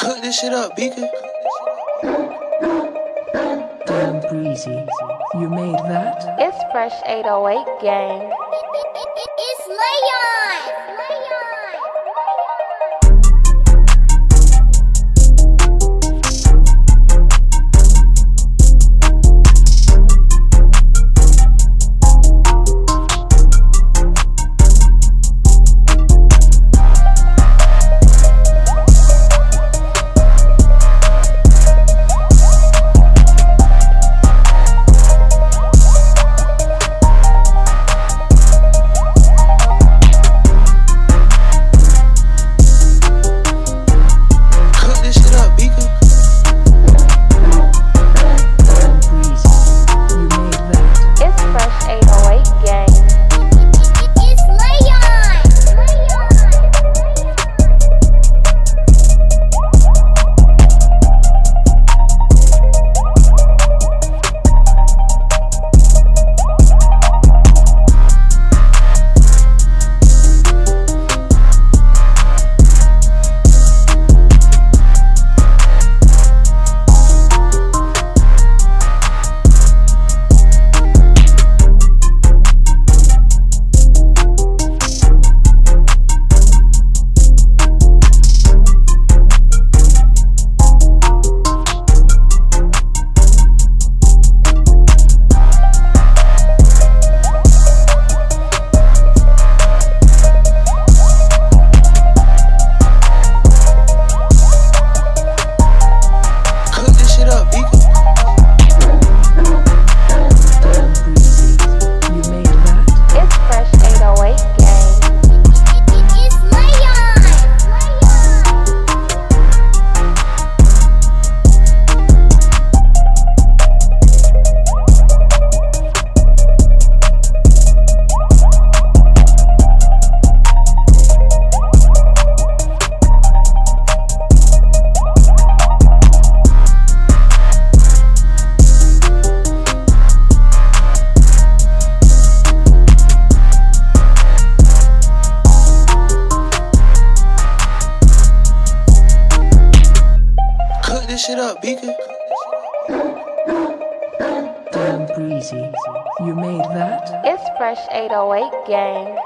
Cook this shit up, Beacon. Damn breezy. You made that? It's Fresh 808 Gang. It's Leon! Shit up, Beacon. Damn breezy. You made that? It's Fresh 808 Gang.